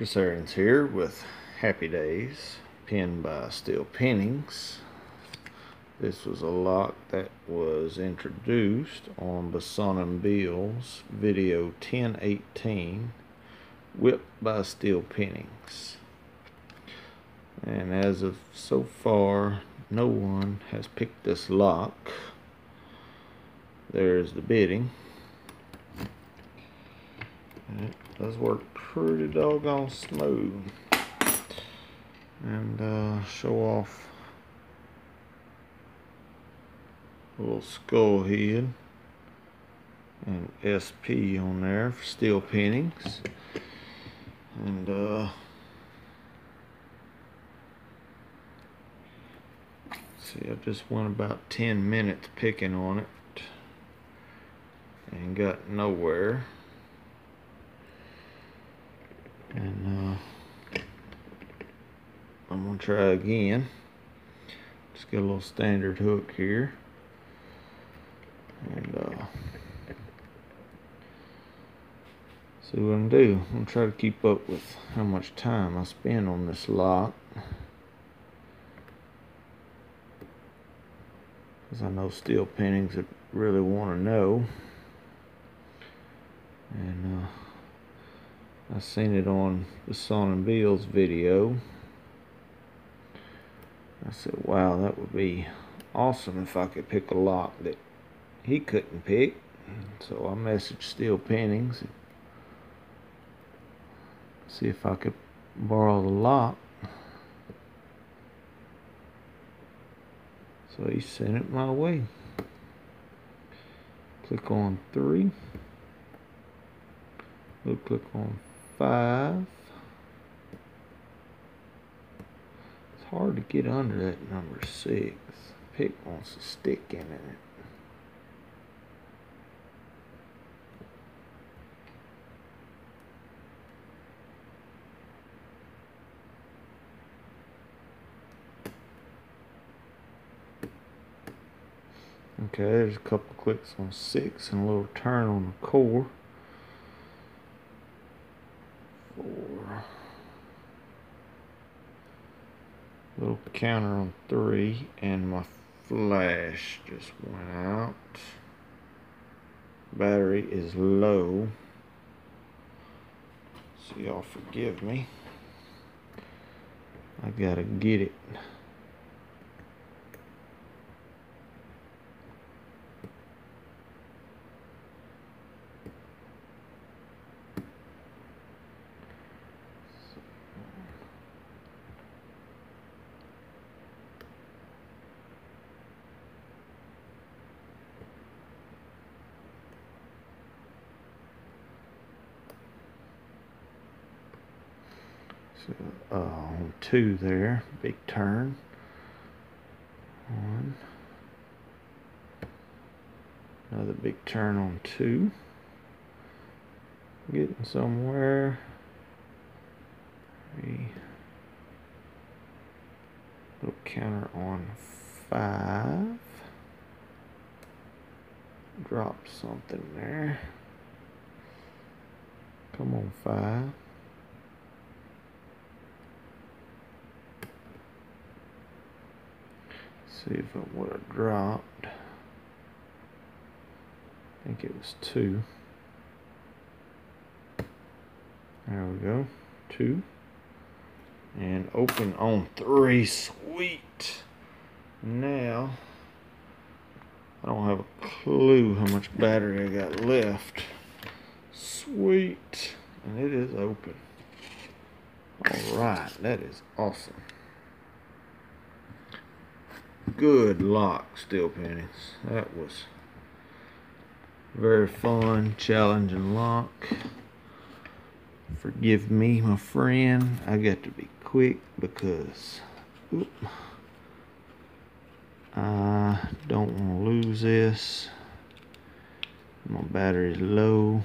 Chris Ahrens here with Happy Days, Pinned by Steel Pinnings. This was a lock that was introduced on Basson & Beal's video 1018, Whipped by Steel Pinnings. And as of so far, no one has picked this lock. There's the bidding. It does work pretty doggone smooth, and show off a little skull head and SP on there for steel pinnings, and see, I just went about 10 minutes picking on it and got nowhere. And I'm gonna try again. Just get a little standard hook here, and see what I can do. I'm gonna try to keep up with how much time I spend on this lock, because I know steel pinnings that really want to know. And I seen it on Basson & Beal's video. I said, wow, that would be awesome if I could pick a lock that he couldn't pick. So I messaged Steel Pinnings, see if I could borrow the lock. So he sent it my way. Click on 3. We'll click on 5. It's hard to get under that number 6. Pick wants to stick in it. Okay, there's a couple clicks on 6 and a little turn on the core. 4. Little counter on 3, and my flash just went out. Battery is low, so y'all forgive me. I gotta get it. So, on 2 there, big turn. 1, another big turn on 2. Getting somewhere. 3, little counter on 5. Drop something there. Come on, 5. See if I would have dropped. I think it was 2. There we go. 2. And open on 3. Sweet. Now, I don't have a clue how much battery I got left. Sweet. And it is open. Alright, that is awesome. Good lock, Steel Pinnings. That was very fun, challenging lock. Forgive me, my friend. I got to be quick because I don't want to lose this. My battery's low.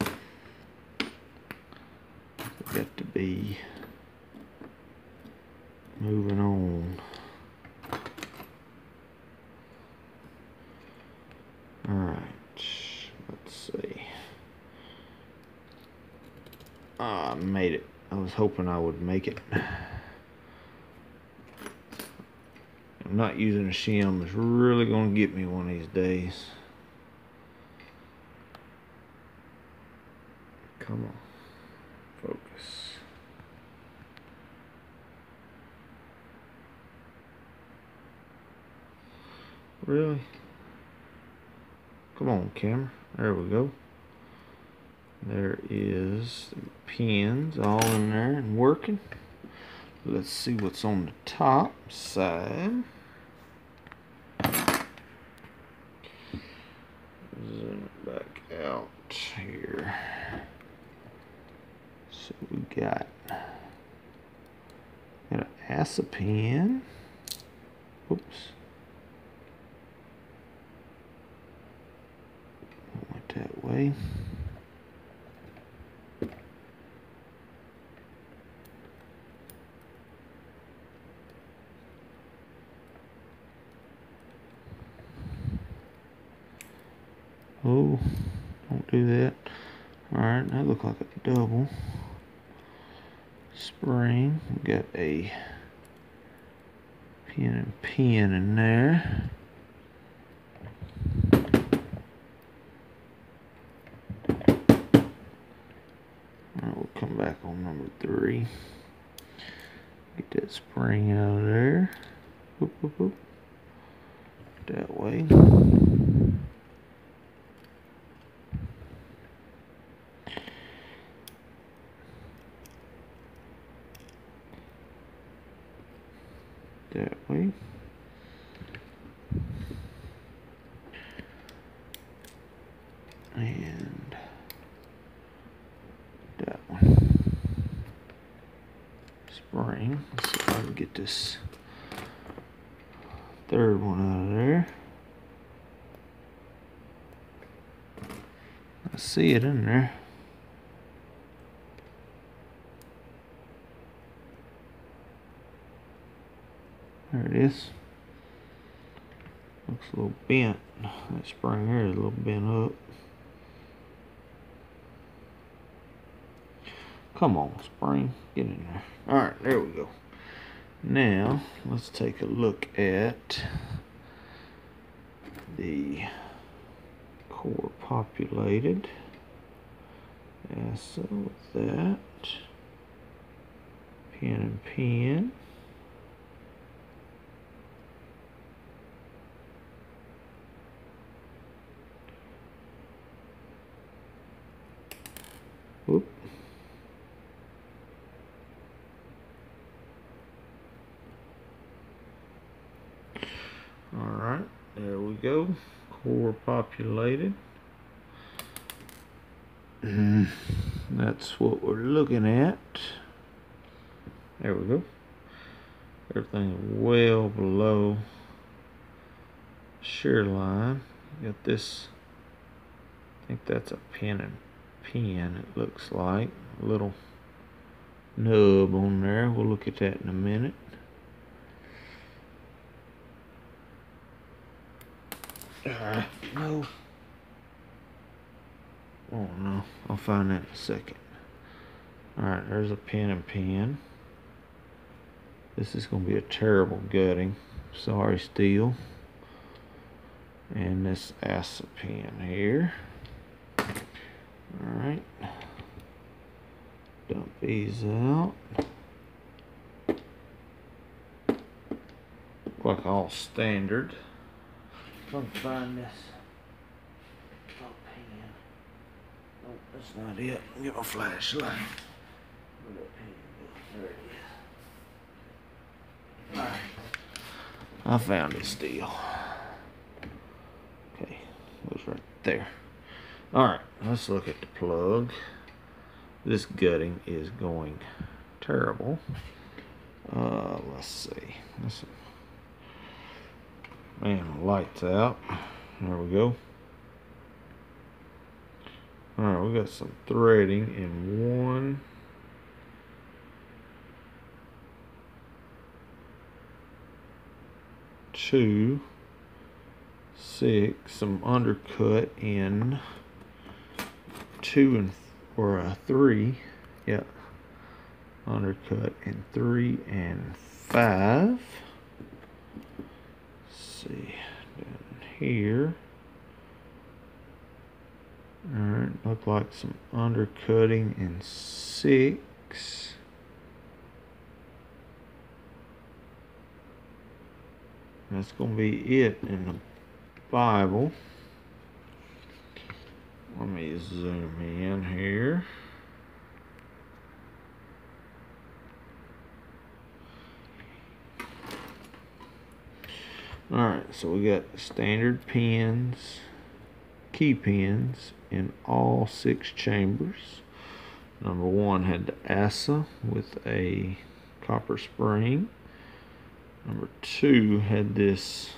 I got to be moving on. Alright, let's see. I made it. I was hoping I would make it. I'm not using a shim. It's really going to get me one of these days. Come on. Focus. Really? Come on, camera. There we go. There is the pins all in there and working. Let's see what's on the top side. Zoom it back out here. So we got an ASA pin. Whoops. I went that way. Oh, don't do that. Alright, that looks like a double spring. We got a pin and pin in there. Alright, we'll come back on number 3. Get that spring out of there. Whoop, whoop, whoop. That way. That way. And that one. Spring. Let's see if I can get this third one out of there. I see it in there. There it is. Looks a little bent. That spring here is a little bent up. Come on, spring. Get in there. Alright, there we go. Now, let's take a look at the core populated. Yeah, so with that. Pin and pin. Whoop. Alright, there we go. Core populated. That's what we're looking at. There we go. Everything well below shear line. Got this, I think that's a pin and pin, it looks like a little nub on there. We'll look at that in a minute. No, oh no, I'll find that in a second. Alright, there's a pin and pin. This is going to be a terrible gutting. Sorry, steel. And this ASA pin here. Alright, dump these out. Look like all standard. Come find this little pin. Nope, that's not it. Get my flashlight. There it is. Alright, I found this deal. Okay, it was right there. Alright, let's look at the plug. This gutting is going terrible. Let's see. Man, the light's out. There we go. Alright, we got some threading in one. Two. Six. Some undercut in 2 and 3 Yep. Undercut in 3 and 5. Let's see down here. Alright, look like some undercutting in 6. That's going to be it in the Bible. Let me zoom in here. Alright, so we got standard pins, key pins in all 6 chambers. Number 1 had the ASA with a copper spring. Number 2 had this.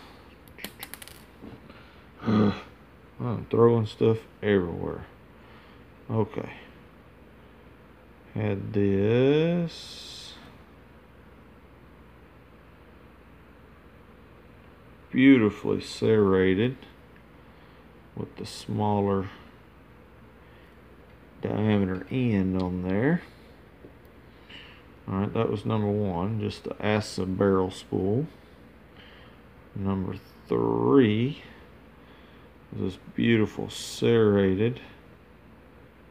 I'm throwing stuff everywhere. Okay. Had this beautifully serrated with the smaller diameter end on there. Alright, that was number 1, just the ASA barrel spool. Number 3 was this beautiful serrated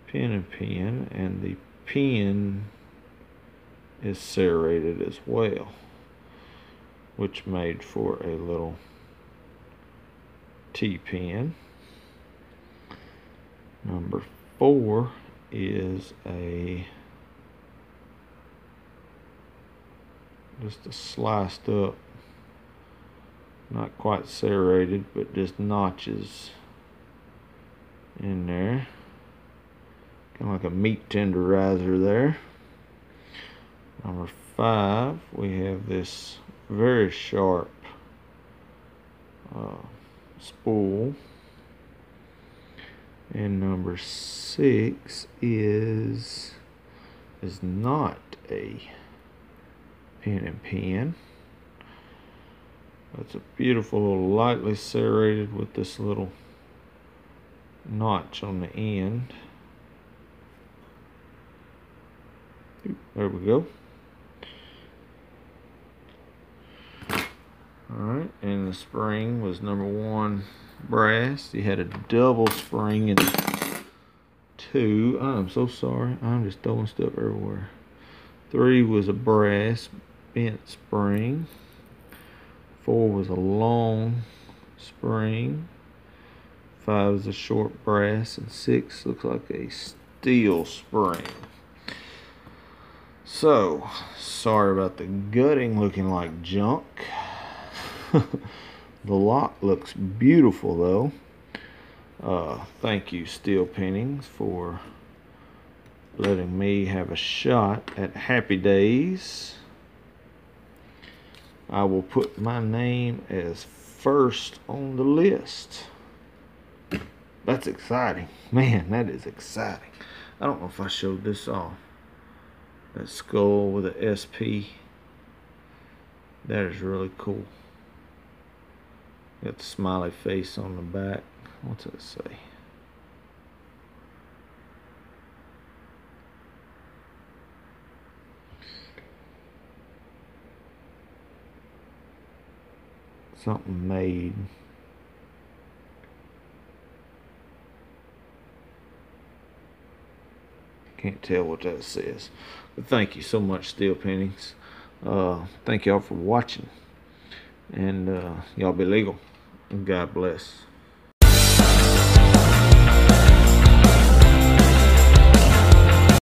pin and pin, and the pin is serrated as well, which made for a little T-pin. Number 4 is just a sliced up, not quite serrated, but just notches in there, kind of like a meat tenderizer there. Number 5, we have this very sharp spool, and number 6 is not a pin and pin. That's a beautiful little lightly serrated with this little notch on the end. There we go. Alright, and the spring was number 1 brass. He had a double spring in 2. I'm so sorry, I'm just throwing stuff everywhere. 3 was a brass bent spring. 4 was a long spring. 5 is a short brass, and 6 looks like a steel spring. So, sorry about the gutting looking like junk. The lot looks beautiful though. Thank you, Steel Pinnings, for letting me have a shot at Happy Days. I will put my name as first on the list. That's exciting. Man, that is exciting. I don't know if I showed this off. That skull with the SP. That is really cool. Got the smiley face on the back. What's that say? Something made. Can't tell what that says. But thank you so much, Steel Pinnings. Thank y'all for watching. And y'all be legal. And God bless.